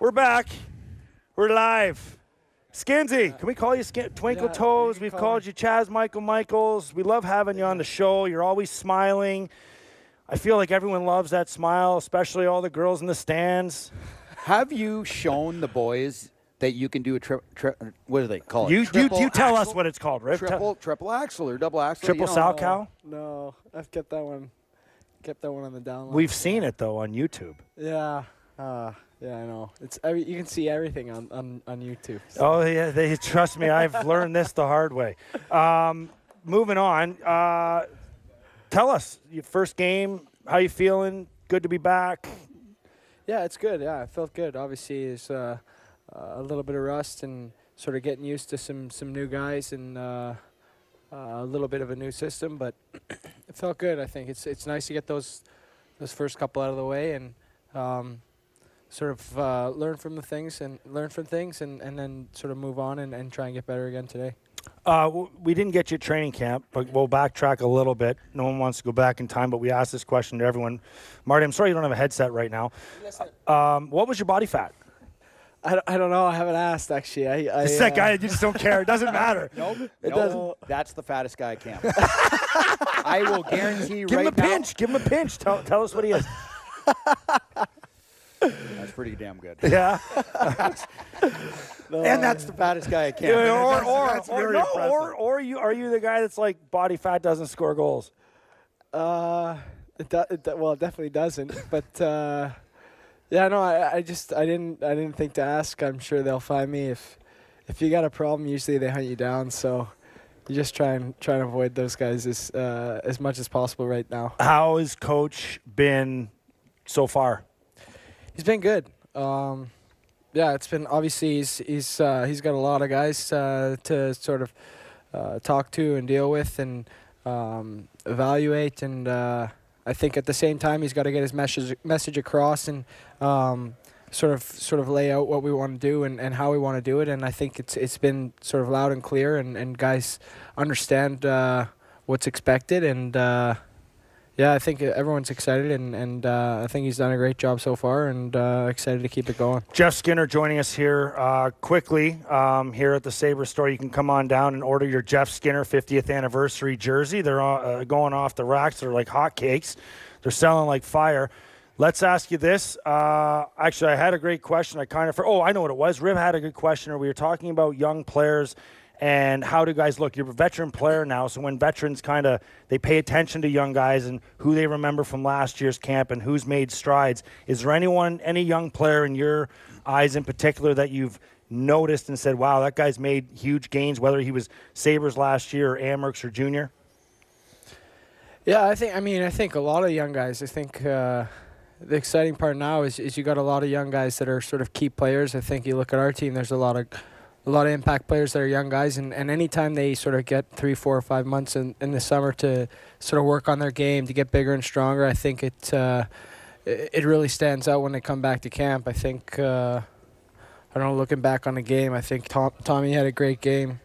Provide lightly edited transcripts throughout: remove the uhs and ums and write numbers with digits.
We're back. We're live. Skinzy, can we call you Twinkle Toes? We've called you Chaz Michael Michaels. We love having you on the show. You're always smiling. I feel like everyone loves that smile, especially all the girls in the stands. Have you shown the boys that you can do a what do they call it? You tell us what it's called, right? Triple axle or double axle? Triple sow cow? No, I've kept that one. Kept that one on the down low. We've seen it though on YouTube. Yeah. Yeah, I know. It's you can see everything on YouTube. So. Oh yeah, trust me. I've learned this the hard way. Moving on. Tell us your first game. How you feeling? Good to be back. Yeah, it's good. Yeah, I felt good. Obviously, there's a little bit of rust and sort of getting used to some new guys and a little bit of a new system. But it felt good. I think it's nice to get those first couple out of the way and. Sort of learn from the things and and then sort of move on and try and get better again today. We didn't get you at training camp, but we'll backtrack a little bit. No one wants to go back in time, but we asked this question to everyone. Marty, I'm sorry you don't have a headset right now. Yes, sir. What was your body fat? I don't know. I haven't asked, actually. It's that guy, you just don't care. It doesn't matter. Nope. It doesn't. That's the fattest guy at camp. I will guarantee right now. Give him a pinch. Give him a pinch. Tell us what he is. That's pretty damn good. Yeah. And that's the fattest guy I can. Or you are you the guy that's like body fat doesn't score goals? Well, it definitely doesn't. But yeah, no, I didn't think to ask. I'm sure they'll find me if you got a problem. Usually they hunt you down. So. You just try and avoid those guys as much as possible right now. How has Coach been so far? He's been good. Yeah, it's been obviously he's got a lot of guys to sort of talk to and deal with and evaluate, and I think at the same time he's got to get his message across and sort of lay out what we want to do and how we want to do it. And I think it's been sort of loud and clear, and guys understand what's expected. And yeah, I think everyone's excited, and I think he's done a great job so far, and excited to keep it going. Jeff Skinner joining us here quickly here at the Saber Store. You can come on down and order your Jeff Skinner 50th anniversary jersey. They're going off the racks. They're like hotcakes. They're selling like fire. Let's ask you this. Actually, I had a great question. Oh, I know what it was. Riv had a good question. We were talking about young players and how do guys look. You're a veteran player now, so when veterans kind of they pay attention to young guys and who they remember from last year's camp and who's made strides. Is there any young player in your eyes in particular that you've noticed and said, wow, that guy's made huge gains, whether he was Sabres last year or Amherst or junior? Yeah, I think a lot of young guys. I think. The exciting part now is you got a lot of young guys that are sort of key players. I think you look at our team, there's a lot of impact players that are young guys, and anytime they sort of get 3, 4, or 5 months in the summer to sort of work on their game, to get bigger and stronger, I think it really stands out when they come back to camp. I think, I don't know, looking back on the game, I think Tommy had a great game.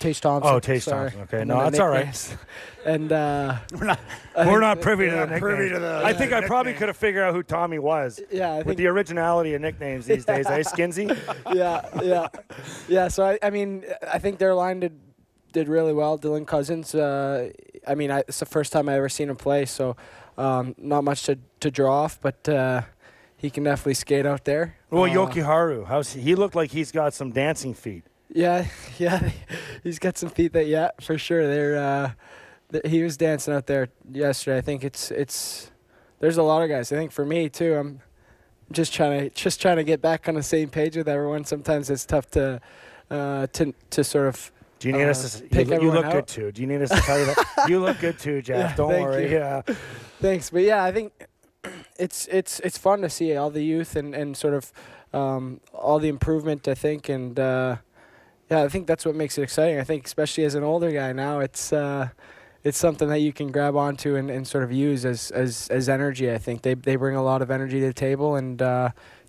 Tage Thompson. Oh, Tage Thompson. Okay, no, that's all right. And we're not privy to the. I think I probably could have figured out who Tommy was. Yeah, with the originality of nicknames these days, eh, Skinzy? Yeah. So I think their line did really well. Dylan Cousins. It's the first time I ever seen him play, so not much to draw off, but. He can definitely skate out there. Well, Yokiharu, he looked like he's got some dancing feet. Yeah, he's got some feet that, yeah, for sure. He was dancing out there yesterday. I think there's a lot of guys. I think for me too, I'm just trying to get back on the same page with everyone. Sometimes it's tough to sort of. Do you need us to pick everyone out? You look good too. Do you need us to tell you that? You look good too, Jeff. Yeah, don't worry. Yeah. Thanks, but yeah, I think. It's fun to see all the youth and sort of all the improvement, I think, and yeah, I think that's what makes it exciting. I think especially as an older guy now, it's something that you can grab onto and sort of use as energy. I think they bring a lot of energy to the table, and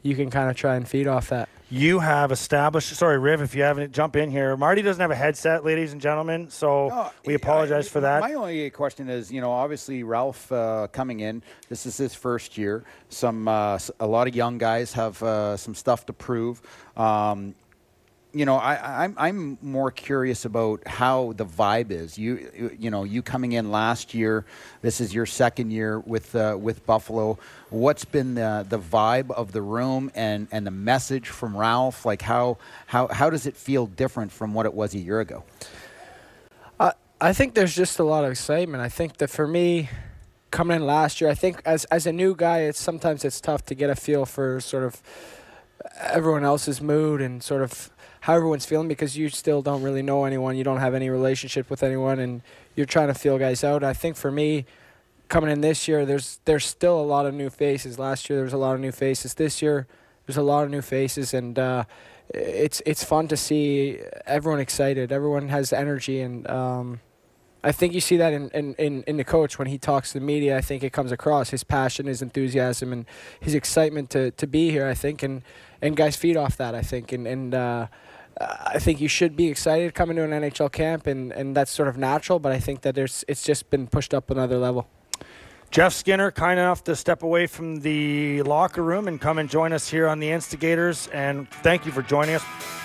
you can kind of try and feed off that. You have established – sorry, Riv, if you haven't, jump in here. Marty doesn't have a headset, ladies and gentlemen, so we apologize for that. My only question is, you know, obviously Ralph coming in, this is his first year. A lot of young guys have some stuff to prove. You know, I'm more curious about how the vibe is. You know, you coming in last year. This is your second year with Buffalo. What's been the vibe of the room and the message from Ralph? Like how does it feel different from what it was a year ago? I think there's just a lot of excitement. I think that for me, coming in last year, I think as a new guy, sometimes it's tough to get a feel for sort of everyone else's mood and sort of how everyone's feeling, because you still don't really know anyone, you don't have any relationship with anyone, and you're trying to feel guys out. I think for me, coming in this year, there's still a lot of new faces. Last year there was a lot of new faces. This year there's a lot of new faces, and it's fun to see everyone excited. Everyone has energy, and I think you see that in the coach when he talks to the media. I think it comes across, his passion, his enthusiasm, and his excitement to be here, I think, and guys feed off that, I think, and I think you should be excited coming to an NHL camp, and that's sort of natural, but I think that it's just been pushed up another level. Jeff Skinner, kind enough to step away from the locker room and come and join us here on the Instigators, and thank you for joining us.